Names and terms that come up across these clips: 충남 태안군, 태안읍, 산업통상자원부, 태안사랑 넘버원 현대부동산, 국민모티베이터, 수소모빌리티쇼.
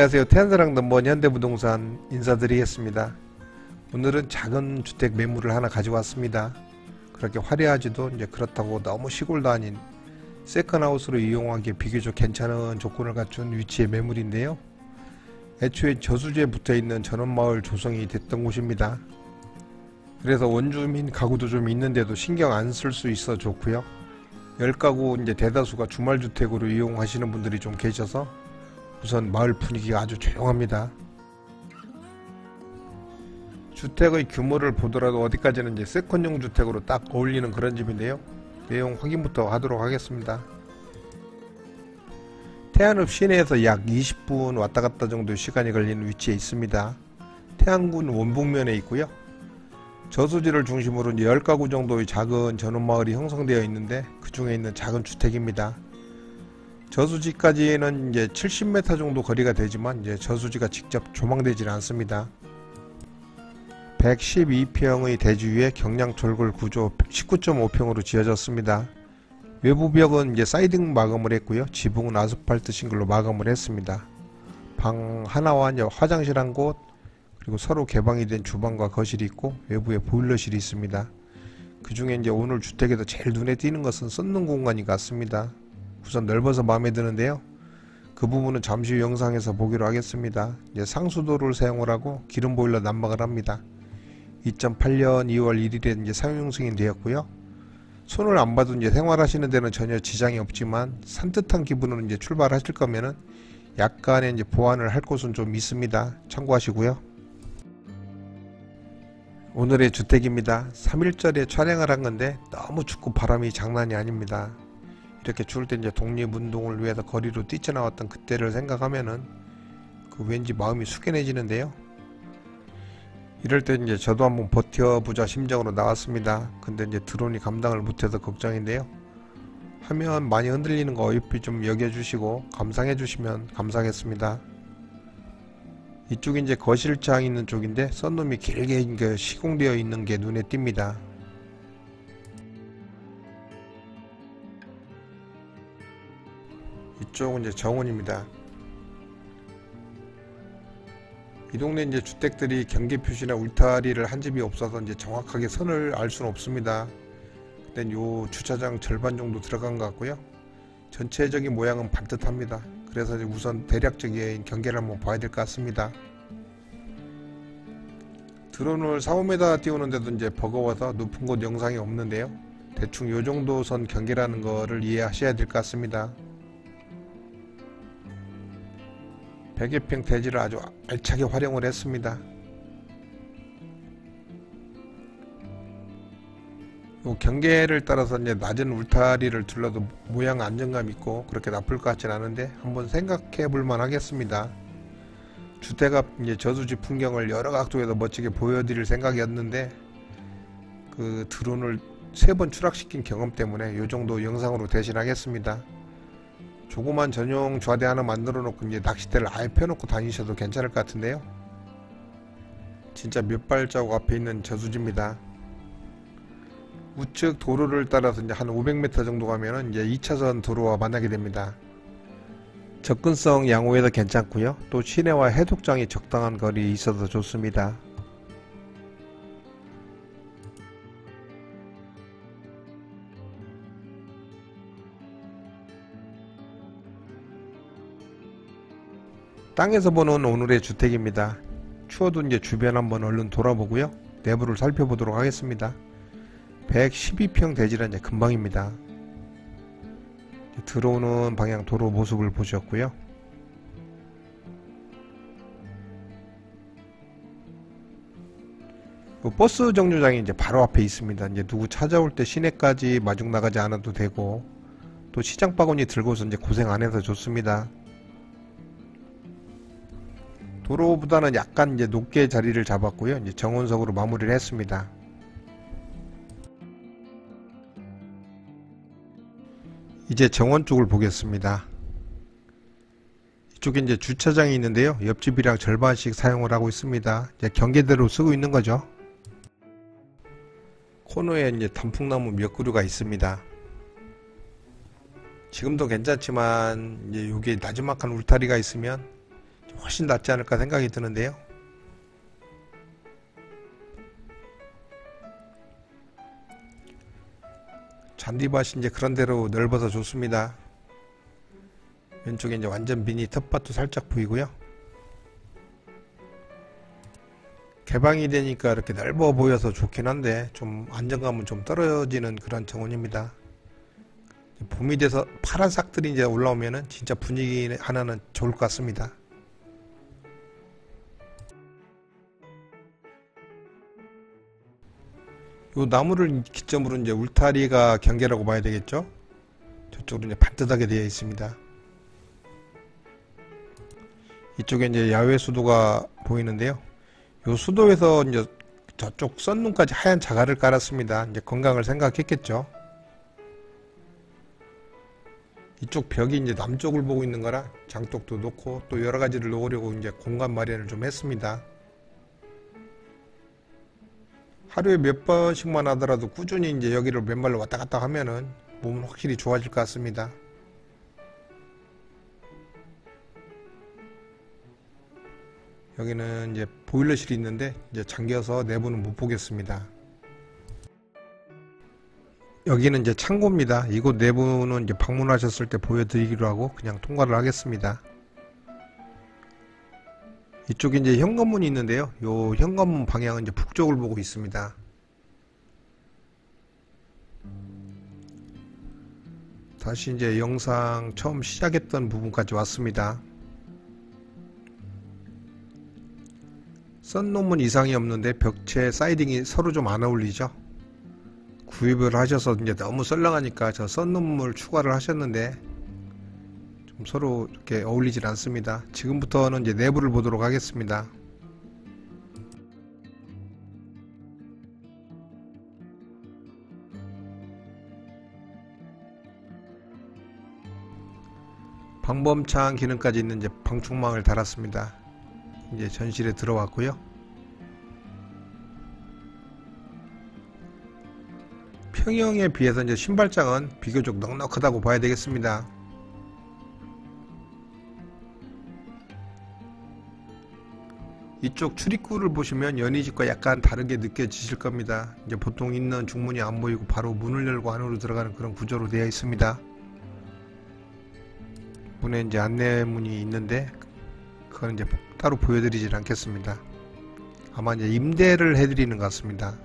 안녕하세요. 태안사랑 넘버원 현대부동산 인사드리겠습니다. 오늘은 작은 주택 매물을 하나 가져왔습니다. 그렇게 화려하지도 이제 그렇다고 너무 시골도 아닌 세컨하우스로 이용하기에 비교적 괜찮은 조건을 갖춘 위치의 매물인데요. 애초에 저수지에 붙어있는 전원마을 조성이 됐던 곳입니다. 그래서 원주민 가구도 좀 있는데도 신경 안 쓸 수 있어 좋고요. 10가구 이제 대다수가 주말주택으로 이용하시는 분들이 좀 계셔서 우선 마을 분위기가 아주 조용합니다. 주택의 규모를 보더라도 어디까지는 이제 세컨용 주택으로 딱 어울리는 그런 집인데요. 내용 확인부터 하도록 하겠습니다. 태안읍 시내에서 약 20분 왔다갔다 정도 시간이 걸리는 위치에 있습니다. 태안군 원북면에 있고요. 저수지를 중심으로 10가구 정도의 작은 전원마을이 형성되어 있는데 그 중에 있는 작은 주택입니다. 저수지까지는 이제 70m 정도 거리가 되지만 이제 저수지가 직접 조망되질 않습니다. 112평의 대지 위에 경량철골 구조 19.5평으로 지어졌습니다. 외부 벽은 이제 사이딩 마감을 했고요. 지붕은 아스팔트 싱글로 마감을 했습니다. 방 하나와 화장실 한 곳, 그리고 서로 개방이 된 주방과 거실이 있고 외부에 보일러실이 있습니다. 그 중에 이제 오늘 주택에서 제일 눈에 띄는 것은 썼는 공간인 것 같습니다. 우선 넓어서 마음에 드는데요. 그 부분은 잠시 후 영상에서 보기로 하겠습니다. 이제 상수도를 사용을 하고 기름 보일러 난방을 합니다. 2008년 2월 1일에 이제 사용 승인 되었고요. 손을 안 봐도 이제 생활하시는 데는 전혀 지장이 없지만 산뜻한 기분으로 이제 출발하실 거면은 약간의 이제 보완을 할 곳은 좀 있습니다. 참고하시고요. 오늘의 주택입니다. 3일절에 촬영을 한 건데 너무 춥고 바람이 장난이 아닙니다. 이렇게 추울 때 이제 독립운동을 위해서 거리로 뛰쳐나왔던 그때를 생각하면은 그 왠지 마음이 숙연해지는데요. 이럴 때 이제 저도 한번 버텨보자 심정으로 나왔습니다. 근데 이제 드론이 감당을 못해서 걱정인데요. 화면 많이 흔들리는 거 어여삐 좀 여겨주시고 감상해주시면 감사하겠습니다. 이쪽이 이제 거실창 있는 쪽인데 썬룸이 길게 시공되어 있는 게 눈에 띕니다. 이쪽은 이제 정원입니다. 이 동네 이제 주택들이 경계 표시나 울타리를 한 집이 없어서 이제 정확하게 선을 알 수는 없습니다. 근데 요 주차장 절반 정도 들어간 것 같고요. 전체적인 모양은 반듯합니다. 그래서 이제 우선 대략적인 경계를 한번 봐야 될 것 같습니다. 드론을 4, 5m 띄우는데도 이제 버거워서 높은 곳 영상이 없는데요. 대충 요 정도 선 경계라는 거를 이해하셔야 될 것 같습니다. 100여평 대지를 아주 알차게 활용을 했습니다. 요 경계를 따라서 이제 낮은 울타리를 둘러도 모양 안정감 있고 그렇게 나쁠 것 같진 않은데 한번 생각해 볼만 하겠습니다. 주택 앞 이제 저수지 풍경을 여러 각도에서 멋지게 보여드릴 생각이었는데 그 드론을 3번 추락시킨 경험 때문에 요 정도 영상으로 대신하겠습니다. 조그만 전용 좌대 하나 만들어 놓고 이제 낚싯대를 아예 펴놓고 다니셔도 괜찮을 것 같은데요. 진짜 몇 발자국 앞에 있는 저수지입니다. 우측 도로를 따라서 이제 한 500m 정도 가면은 이제 2차선 도로와 만나게 됩니다. 접근성 양호해서 괜찮고요. 또 시내와 해독장이 적당한 거리에 있어서 좋습니다. 땅에서 보는 오늘의 주택입니다. 추워도 이제 주변 한번 얼른 돌아보고요. 내부를 살펴보도록 하겠습니다. 112평 대지라 이제 금방입니다. 들어오는 방향 도로 모습을 보셨고요. 버스 정류장이 이제 바로 앞에 있습니다. 이제 누구 찾아올 때 시내까지 마중 나가지 않아도 되고 또 시장 바구니 들고서 이제 고생 안 해서 좋습니다. 도로보다는 약간 이제 높게 자리를 잡았고요. 이제 정원석으로 마무리를 했습니다. 이제 정원 쪽을 보겠습니다. 이쪽에 이제 주차장이 있는데요. 옆집이랑 절반씩 사용을 하고 있습니다. 이제 경계대로 쓰고 있는 거죠. 코너에 이제 단풍나무 몇 그루가 있습니다. 지금도 괜찮지만 이제 여기에 나지막한 울타리가 있으면 훨씬 낫지 않을까 생각이 드는데요. 잔디밭이 이제 그런대로 넓어서 좋습니다. 왼쪽에 이제 완전 미니 텃밭도 살짝 보이고요. 개방이 되니까 이렇게 넓어 보여서 좋긴 한데 좀 안정감은 좀 떨어지는 그런 정원입니다. 봄이 돼서 파란 싹들이 이제 올라오면은 진짜 분위기 하나는 좋을 것 같습니다. 요 나무를 기점으로 이제 울타리가 경계라고 봐야 되겠죠. 저쪽으로 이제 반듯하게 되어 있습니다. 이쪽에 이제 야외 수도가 보이는데요. 요 수도에서 이제 저쪽 썬눈까지 하얀 자갈을 깔았습니다. 이제 건강을 생각했겠죠. 이쪽 벽이 이제 남쪽을 보고 있는 거라 장독도 놓고 또 여러 가지를 놓으려고 이제 공간 마련을 좀 했습니다. 하루에 몇 번씩만 하더라도 꾸준히 이제 여기를 맨발로 왔다 갔다 하면은 몸은 확실히 좋아질 것 같습니다. 여기는 이제 보일러실이 있는데 이제 잠겨서 내부는 못 보겠습니다. 여기는 이제 창고입니다. 이곳 내부는 이제 방문하셨을 때 보여드리기로 하고 그냥 통과를 하겠습니다. 이쪽에 이제 현관문이 있는데요. 요 현관문 방향은 이제 북쪽을 보고 있습니다. 다시 이제 영상 처음 시작했던 부분까지 왔습니다. 썬놈은 이상이 없는데 벽체 사이딩이 서로 좀 안 어울리죠. 구입을 하셔서 이제 너무 썰렁하니까 저 썬놈을 추가를 하셨는데 좀 서로 이렇게 어울리질 않습니다. 지금부터는 이제 내부를 보도록 하겠습니다. 방범창 기능까지 있는 이제 방충망을 달았습니다. 이제 전실에 들어왔고요. 평형에 비해서 이제 신발장은 비교적 넉넉하다고 봐야 되겠습니다. 이쪽 출입구를 보시면 연희집과 약간 다르게 느껴지실 겁니다. 이제 보통 있는 중문이 안 보이고 바로 문을 열고 안으로 들어가는 그런 구조로 되어 있습니다. 문에 이제 안내문이 있는데 그건 이제 따로 보여드리진 않겠습니다. 아마 이제 임대를 해드리는 것 같습니다.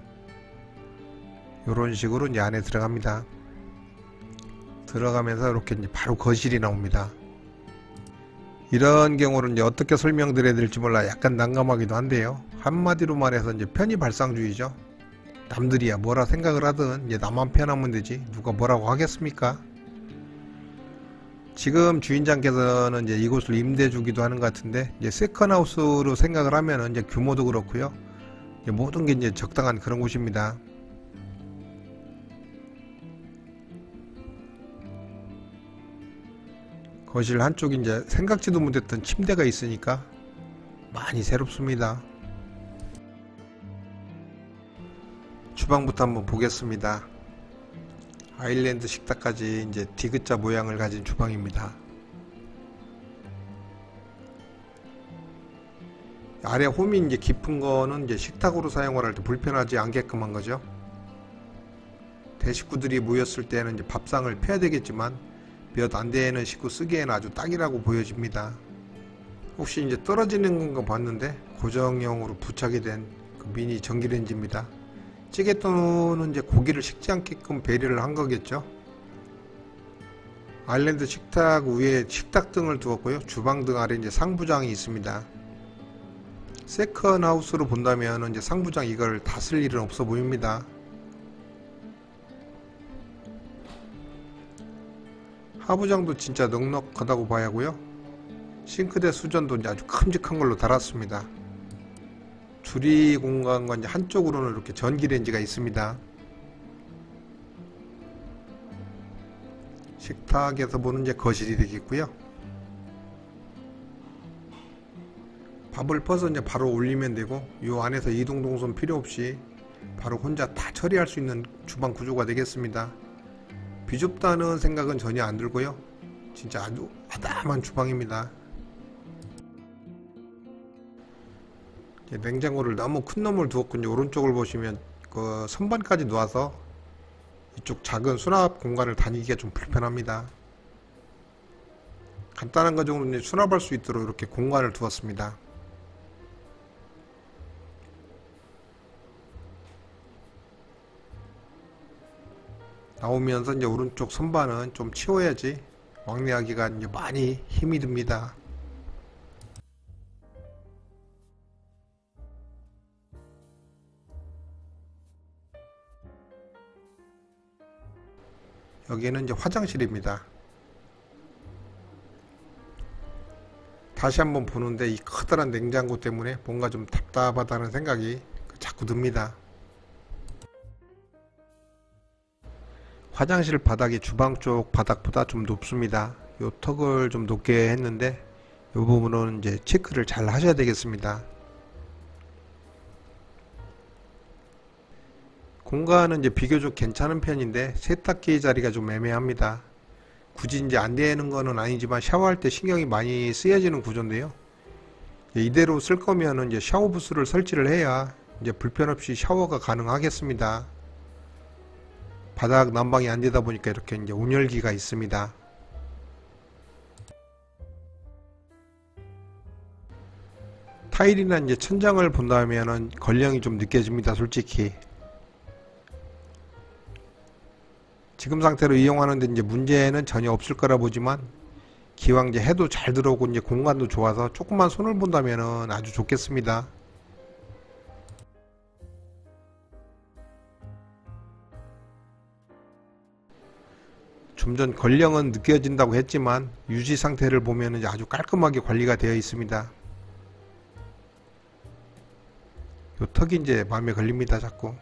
요런 식으로 이제 안에 들어갑니다. 들어가면서 이렇게 이제 바로 거실이 나옵니다. 이런 경우는 이제 어떻게 설명드려야 될지 몰라 약간 난감하기도 한데요. 한마디로 말해서 이제 편의 발상주의죠. 남들이야 뭐라 생각을 하든 이제 나만 편하면 되지 누가 뭐라고 하겠습니까? 지금 주인장께서는 이제 이곳을 임대 주기도 하는 것 같은데 이제 세컨하우스로 생각을 하면은 이제 규모도 그렇고요. 이제 모든 게 이제 적당한 그런 곳입니다. 거실 한쪽에 이제 생각지도 못했던 침대가 있으니까 많이 새롭습니다. 주방부터 한번 보겠습니다. 아일랜드 식탁까지 이제 디귿자 모양을 가진 주방입니다. 아래 홈이 이제 깊은 거는 이제 식탁으로 사용을 할 때 불편하지 않게끔 한 거죠. 대식구들이 모였을 때는 이제 밥상을 펴야 되겠지만 몇 안 되는 식구 쓰기에는 아주 딱이라고 보여집니다. 혹시 이제 떨어지는 건 봤는데 고정형으로 부착이 된 그 미니 전기레인지입니다. 찌개또는 이제 고기를 식지 않게끔 배려를 한 거겠죠. 아일랜드 식탁 위에 식탁 등을 두었고요. 주방 등 아래 이제 상부장이 있습니다. 세컨 하우스로 본다면 이제 상부장 이걸 다 쓸 일은 없어 보입니다. 하부장도 진짜 넉넉하다고 봐야 하고요. 싱크대 수전도 이제 아주 큼직한 걸로 달았습니다. 주리 공간과 이제 한쪽으로는 이렇게 전기레인지가 있습니다. 식탁에서 보는 이제 거실이 되겠고요. 밥을 퍼서 이제 바로 올리면 되고 요 안에서 이동 동선 필요 없이 바로 혼자 다 처리할 수 있는 주방 구조가 되겠습니다. 비좁다는 생각은 전혀 안 들고요. 진짜 아주 아담한 주방입니다. 냉장고를 너무 큰 놈을 두었군요. 오른쪽을 보시면 그 선반까지 놓아서 이쪽 작은 수납 공간을 다니기가 좀 불편합니다. 간단한 것 정도는 수납할 수 있도록 이렇게 공간을 두었습니다. 나오면서 이제 오른쪽 선반은 좀 치워야지 왕래하기가 이제 많이 힘이 듭니다. 여기는 이제 화장실입니다. 다시 한번 보는데 이 커다란 냉장고 때문에 뭔가 좀 답답하다는 생각이 자꾸 듭니다. 화장실 바닥이 주방 쪽 바닥보다 좀 높습니다. 요 턱을 좀 높게 했는데 요 부분은 이제 체크를 잘 하셔야 되겠습니다. 공간은 이제 비교적 괜찮은 편인데 세탁기 자리가 좀 애매합니다. 굳이 이제 안 되는 거는 아니지만 샤워할 때 신경이 많이 쓰여지는 구조인데요. 이대로 쓸 거면은 이제 샤워 부스를 설치를 해야 이제 불편 없이 샤워가 가능하겠습니다. 바닥 난방이 안 되다 보니까 이렇게 이제 온열기가 있습니다. 타일이나 이제 천장을 본다면은 건량이 좀 느껴집니다, 솔직히. 지금 상태로 이용하는데 이제 문제는 전혀 없을 거라 보지만 기왕 이제 해도 잘 들어오고 이제 공간도 좋아서 조금만 손을 본다면은 아주 좋겠습니다. 좀 전 건령은 느껴진다고 했지만 유지 상태를 보면 아주 깔끔하게 관리가 되어 있습니다. 요 턱이 이제 마음에 걸립니다, 자꾸.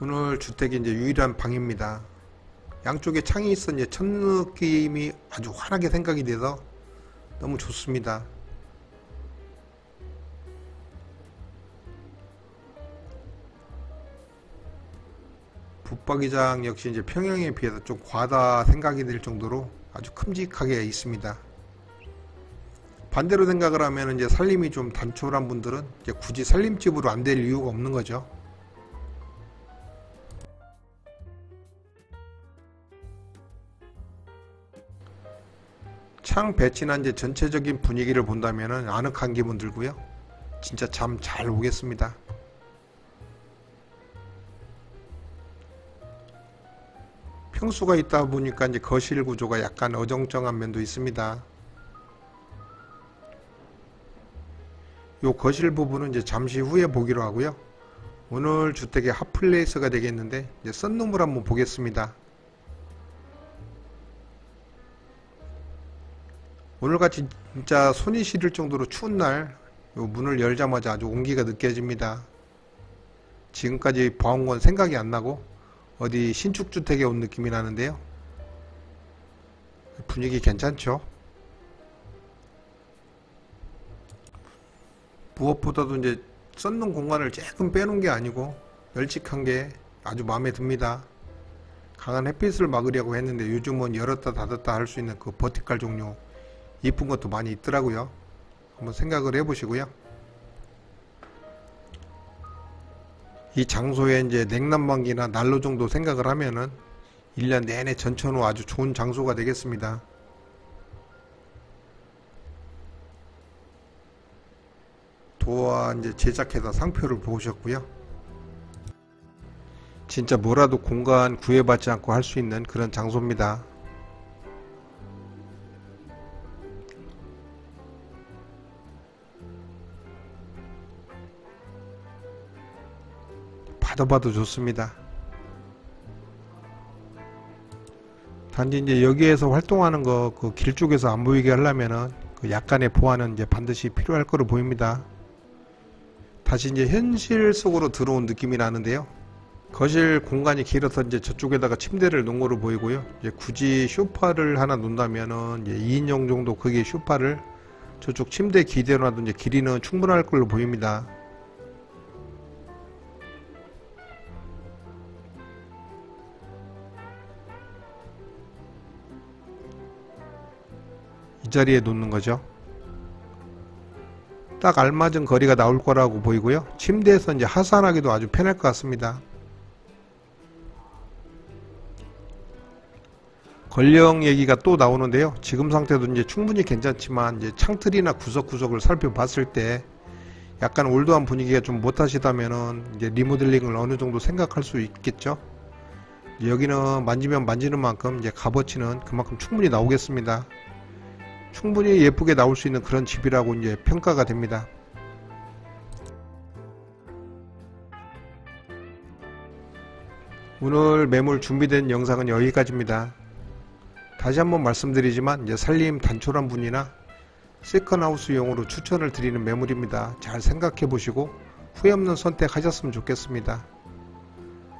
오늘 주택이 이제 유일한 방입니다. 양쪽에 창이 있어 이제 첫 느낌이 아주 환하게 생각이 돼서 너무 좋습니다. 붙박이장 역시 이제 평형에 비해서 좀 과다 생각이 들 정도로 아주 큼직하게 있습니다. 반대로 생각을 하면 이제 살림이 좀 단촐한 분들은 이제 굳이 살림집으로 안 될 이유가 없는 거죠. 창 배치나 이제 전체적인 분위기를 본다면은 아늑한 기분 들고요. 진짜 잠 잘 오겠습니다. 평수가 있다 보니까 이제 거실 구조가 약간 어정쩡한 면도 있습니다. 요 거실 부분은 이제 잠시 후에 보기로 하고요. 오늘 주택의 핫플레이스가 되겠는데 이제 썬룸을 한번 보겠습니다. 오늘같이 진짜 손이 시릴 정도로 추운 날 요 문을 열자마자 아주 온기가 느껴집니다. 지금까지 봐온 건 생각이 안 나고 어디 신축주택에 온 느낌이 나는데요. 분위기 괜찮죠? 무엇보다도 이제 썬룸 공간을 조금 빼놓은 게 아니고 널찍한 게 아주 마음에 듭니다. 강한 햇빛을 막으려고 했는데 요즘은 열었다 닫았다 할 수 있는 그 버티칼 종류 이쁜 것도 많이 있더라고요. 한번 생각을 해보시고요. 이 장소에 이제 냉난방기나 난로 정도 생각을 하면은 1년 내내 전천후 아주 좋은 장소가 되겠습니다. 도화 이제 제작해서 상표를 보셨고요. 진짜 뭐라도 공간 구애받지 않고 할 수 있는 그런 장소입니다. 봐도 좋습니다. 단지 이제 여기에서 활동하는 거 그 길 쪽에서 안 보이게 하려면은 그 약간의 보완은 이제 반드시 필요할 거로 보입니다. 다시 이제 현실 속으로 들어온 느낌이 나는데요. 거실 공간이 길어서 이제 저쪽에다가 침대를 놓은 거로 보이고요. 이제 굳이 쇼파를 하나 놓는다면은 2인용 정도 크기의 쇼파를 저쪽 침대 기대로 놔도 이제 길이는 충분할 걸로 보입니다. 옆자리에 놓는 거죠. 딱 알맞은 거리가 나올 거라고 보이고요. 침대에서 이제 하산하기도 아주 편할 것 같습니다. 권리형 얘기가 또 나오는데요. 지금 상태도 이제 충분히 괜찮지만 이제 창틀이나 구석구석을 살펴봤을 때 약간 올드한 분위기가 좀 못하시다면은 이제 리모델링을 어느 정도 생각할 수 있겠죠. 여기는 만지면 만지는 만큼 이제 값어치는 그만큼 충분히 나오겠습니다. 충분히 예쁘게 나올 수 있는 그런 집이라고 이제 평가가 됩니다. 오늘 매물 준비된 영상은 여기까지입니다. 다시 한번 말씀드리지만 이제 살림 단촐한 분이나 세컨하우스용으로 추천을 드리는 매물입니다. 잘 생각해 보시고 후회 없는 선택하셨으면 좋겠습니다.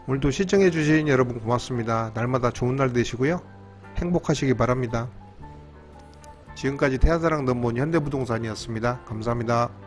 오늘도 시청해 주신 여러분 고맙습니다. 날마다 좋은 날 되시고요. 행복하시기 바랍니다. 지금까지 태안사랑 넘버원 현대부동산이었습니다. 감사합니다.